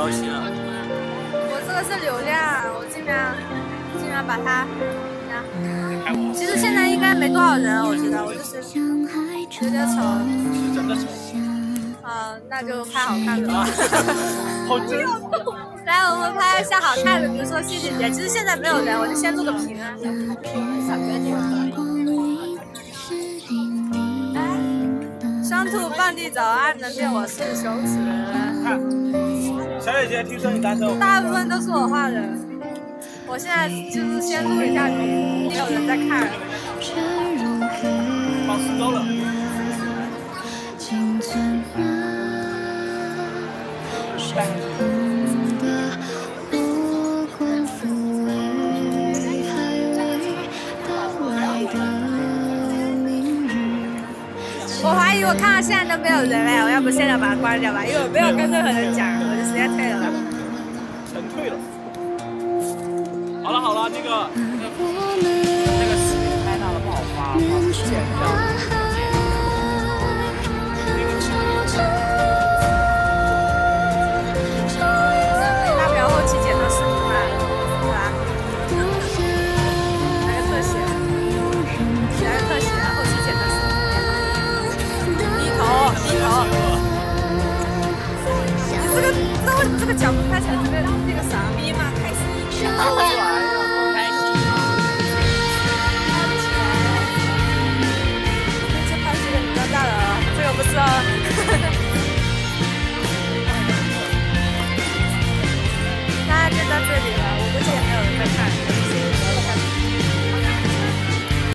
高兴啊！我这个是流量，我竟然把它，其实现在应该没多少人，我觉得我就是有点丑。是真的丑。那就拍好看的吧。好真。来，我们拍一下好看的，比如说谢谢姐。其实现在没有人，我就先录个屏啊。小哥姐。哎，双兔傍地走，爱能变我是羞耻。小姐姐，听说你单身？大部分都是我画的。我现在就是先录一下屏，没有人在看。好，失踪了。 我怀疑我看到现在都没有人哎，我要不现在把它关掉吧，因为我没有跟任何人讲，我就直接退了吧。全退了。好了好了，那个视频拍到了不好发，剪掉。 这个脚不看起来特别那个傻逼吗？开始一起玩。